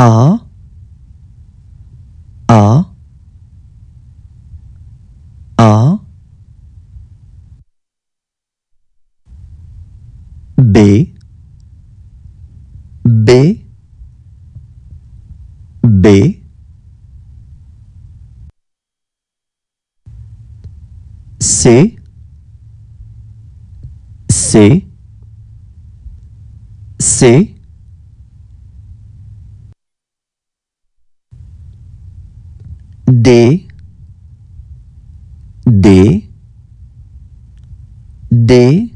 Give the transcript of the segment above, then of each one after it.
B, B, B, C, C, C, D, D, D,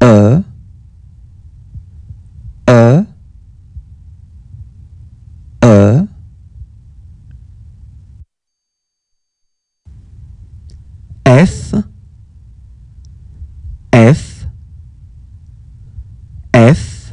F, F, F,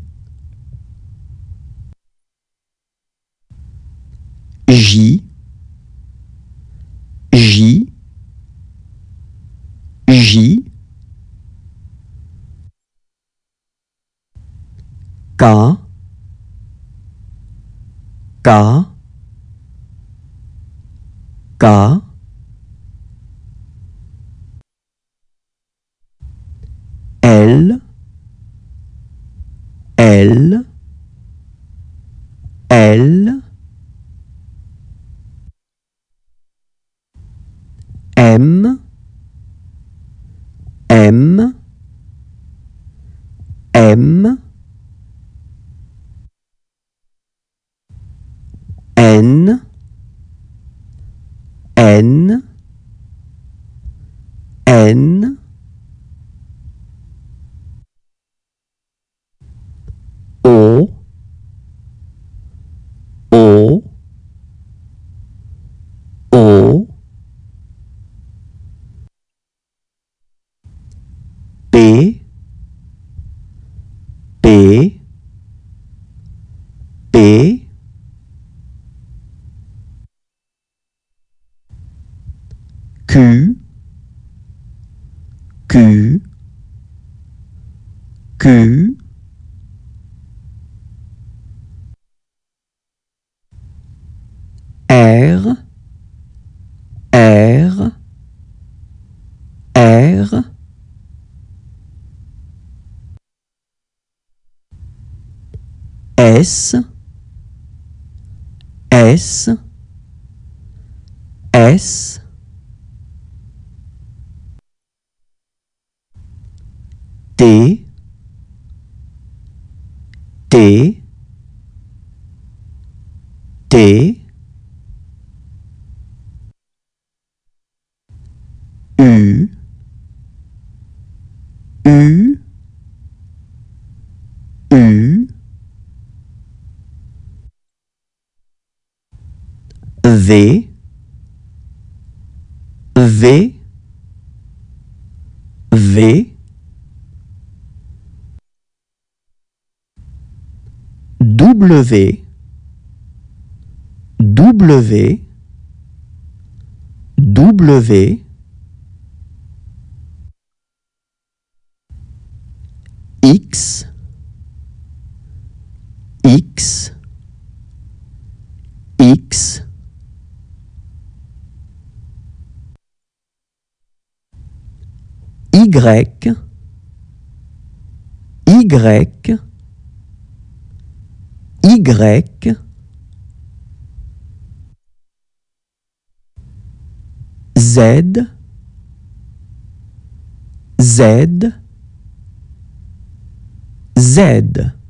J, J, J, K, K, K, L, L, L, M, M, M, N, N, N, O, O, O, P, P, P, Q, Q, Q, R, R, R, S, S, S, T, T, T, U, U, U, V, V, V, W, W, W, X, X, X, Y, Y, Y, Z, Z, Z.